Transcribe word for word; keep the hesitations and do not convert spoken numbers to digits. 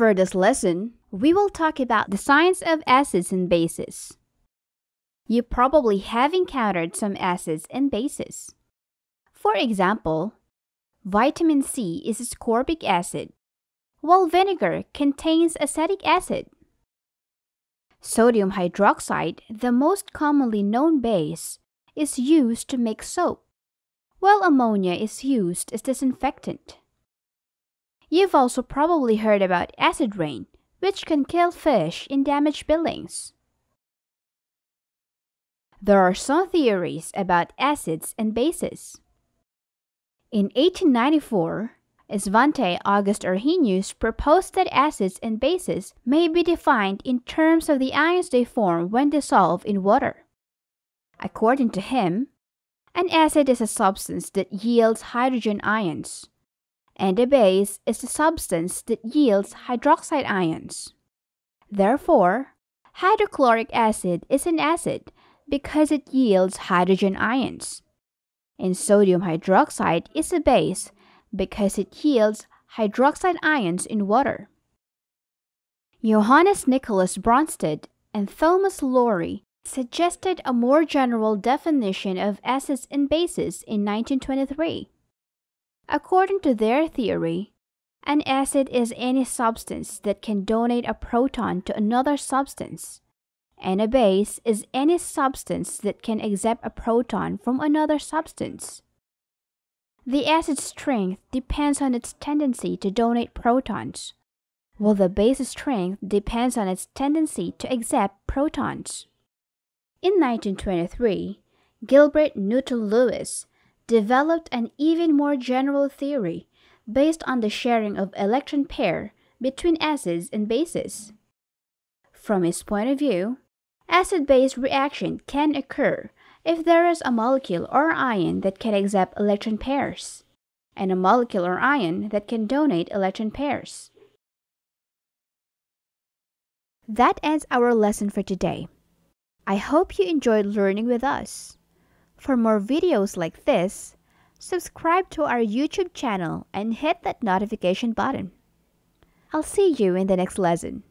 For this lesson, we will talk about the science of acids and bases. You probably have encountered some acids and bases. For example, vitamin C is ascorbic acid, while vinegar contains acetic acid. Sodium hydroxide, the most commonly known base, is used to make soap, while ammonia is used as disinfectant. You've also probably heard about acid rain, which can kill fish and damage billings. There are some theories about acids and bases. In eighteen ninety-four, Svante August Arrhenius proposed that acids and bases may be defined in terms of the ions they form when dissolved in water. According to him, an acid is a substance that yields hydrogen ions, and a base is a substance that yields hydroxide ions. Therefore, hydrochloric acid is an acid because it yields hydrogen ions, and sodium hydroxide is a base because it yields hydroxide ions in water. Johannes Nicolaus Bronsted and Thomas Lowry suggested a more general definition of acids and bases in nineteen twenty-three. According to their theory, an acid is any substance that can donate a proton to another substance, and a base is any substance that can accept a proton from another substance. The acid's strength depends on its tendency to donate protons, while the base's strength depends on its tendency to accept protons. In nineteen twenty-three, Gilbert Newton Lewis developed an even more general theory based on the sharing of electron pair between acids and bases. From his point of view, acid-base reaction can occur if there is a molecule or ion that can accept electron pairs, and a molecule or ion that can donate electron pairs. That ends our lesson for today. I hope you enjoyed learning with us. For more videos like this, subscribe to our YouTube channel and hit that notification button. I'll see you in the next lesson.